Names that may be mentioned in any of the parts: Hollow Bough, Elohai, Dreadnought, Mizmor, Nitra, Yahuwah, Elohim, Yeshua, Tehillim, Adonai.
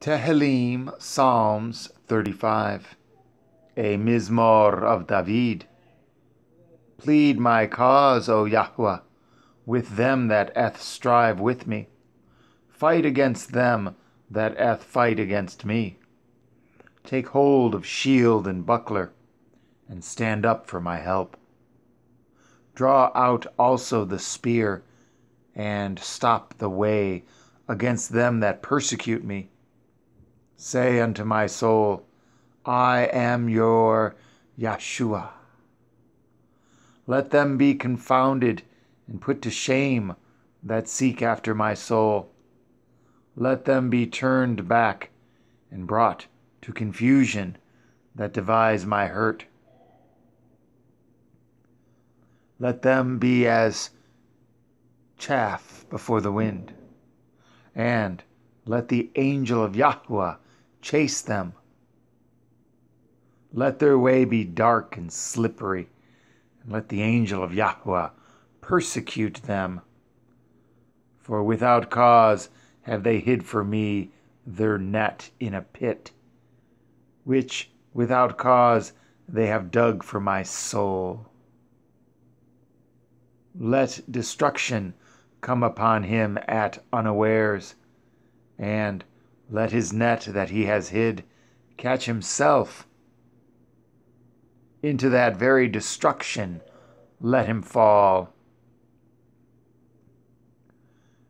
Tehillim, Psalms 35, a Mizmor of David. Plead my cause, O Yahuwah, with them that doth strive with me. Fight against them that doth fight against me. Take hold of shield and buckler, and stand up for my help. Draw out also the spear, and stop the way against them that persecute me. Say unto my soul, I am your Yeshua. Let them be confounded and put to shame that seek after my soul. Let them be turned back and brought to confusion that devise my hurt. Let them be as chaff before the wind, and let the angel of Yahuwah chase them. Let their way be dark and slippery, and let the angel of Yahuwah persecute them. For without cause have they hid for me their net in a pit, which without cause they have dug for my soul. Let destruction come upon him at unawares, and let his net that he has hid catch himself. Into that very destruction let him fall.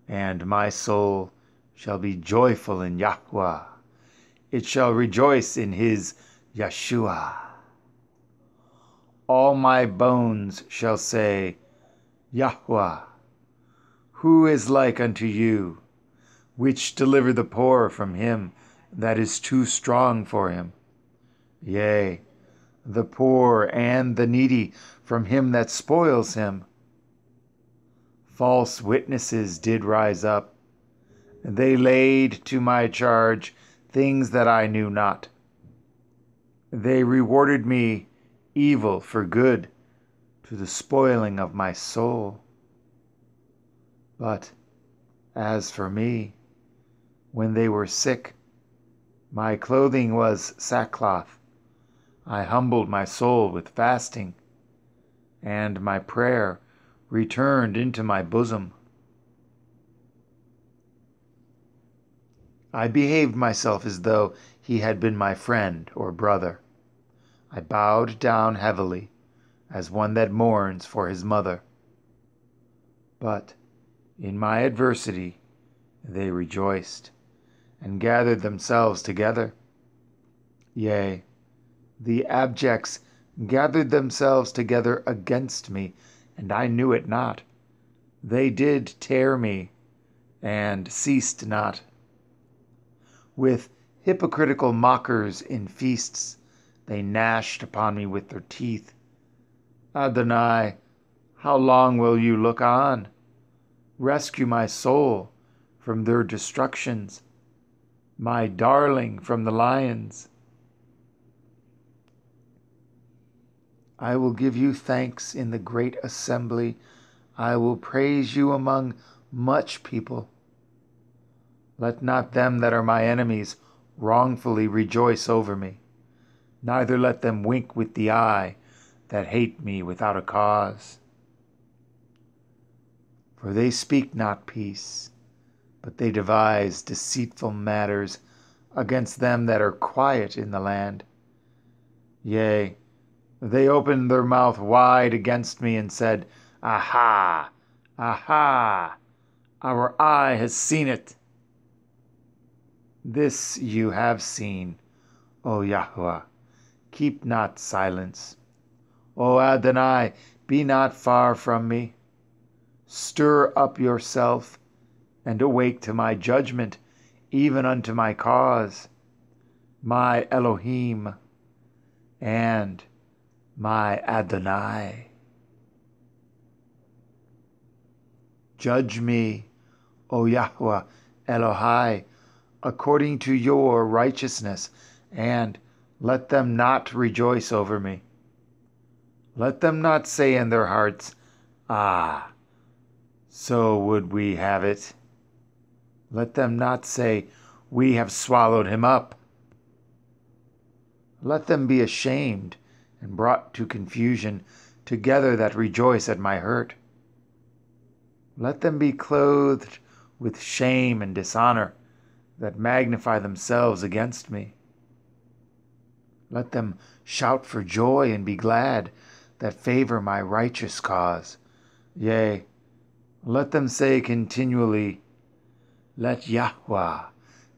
And my soul shall be joyful in Yahuwah. It shall rejoice in his Yeshua. All my bones shall say, Yahuwah, who is like unto you, which deliver the poor from him that is too strong for him, yea, the poor and the needy from him that spoils him. False witnesses did rise up, and they laid to my charge things that I knew not. They rewarded me evil for good to the spoiling of my soul. But as for me, when they were sick, my clothing was sackcloth. I humbled my soul with fasting, and my prayer returned into my bosom. I behaved myself as though he had been my friend or brother. I bowed down heavily, as one that mourns for his mother. But in my adversity they rejoiced, and gathered themselves together. Yea, the abjects gathered themselves together against me, and I knew it not. They did tear me, and ceased not. With hypocritical mockers in feasts, they gnashed upon me with their teeth. Adonai, how long will you look on? Rescue my soul from their destructions, my darling from the lions. I will give you thanks in the great assembly. I will praise you among much people. Let not them that are my enemies wrongfully rejoice over me, neither let them wink with the eye that hate me without a cause. For they speak not peace, but they devise deceitful matters against them that are quiet in the land. Yea, they opened their mouth wide against me and said, Aha! Aha! Our eye has seen it. This you have seen, O Yahuwah. Keep not silence. O Adonai, be not far from me. Stir up yourself, and awake to my judgment, even unto my cause, my Elohim, and my Adonai. Judge me, O Yahuwah Elohai, according to your righteousness, and let them not rejoice over me. Let them not say in their hearts, Ah, so would we have it. Let them not say, we have swallowed him up. Let them be ashamed and brought to confusion, together that rejoice at my hurt. Let them be clothed with shame and dishonor, that magnify themselves against me. Let them shout for joy and be glad, that favor my righteous cause. Yea, let them say continually, Let Yahuwah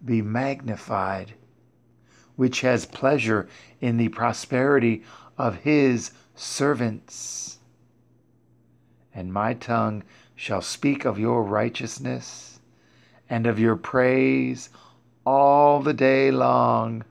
be magnified, which has pleasure in the prosperity of his servants. And my tongue shall speak of your righteousness and of your praise all the day long.